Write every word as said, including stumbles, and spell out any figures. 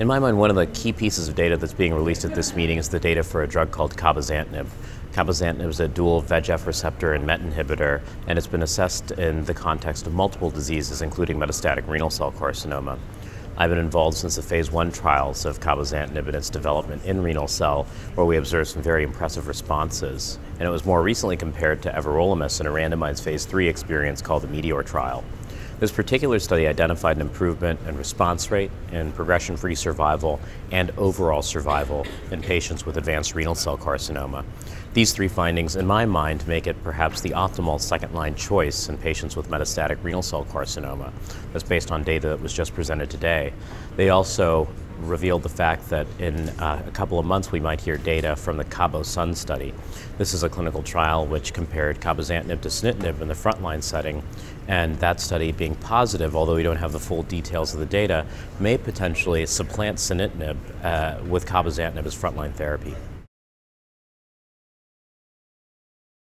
In my mind, one of the key pieces of data that's being released at this meeting is the data for a drug called cabozantinib. Cabozantinib is a dual V E G F receptor and MET inhibitor, and it's been assessed in the context of multiple diseases, including metastatic renal cell carcinoma. I've been involved since the phase one trials of cabozantinib and its development in renal cell, where we observed some very impressive responses. And it was more recently compared to everolimus in a randomized phase three experience called the METEOR trial. This particular study identified an improvement in response rate, in progression-free survival, and overall survival in patients with advanced renal cell carcinoma. These three findings, in my mind, make it perhaps the optimal second-line choice in patients with metastatic renal cell carcinoma. That's based on data that was just presented today. They also revealed the fact that in uh, a couple of months we might hear data from the CABOSUN study. This is a clinical trial which compared cabozantinib to sunitinib in the frontline setting, and that study being positive, although we don't have the full details of the data, may potentially supplant sunitinib uh, with cabozantinib as frontline therapy.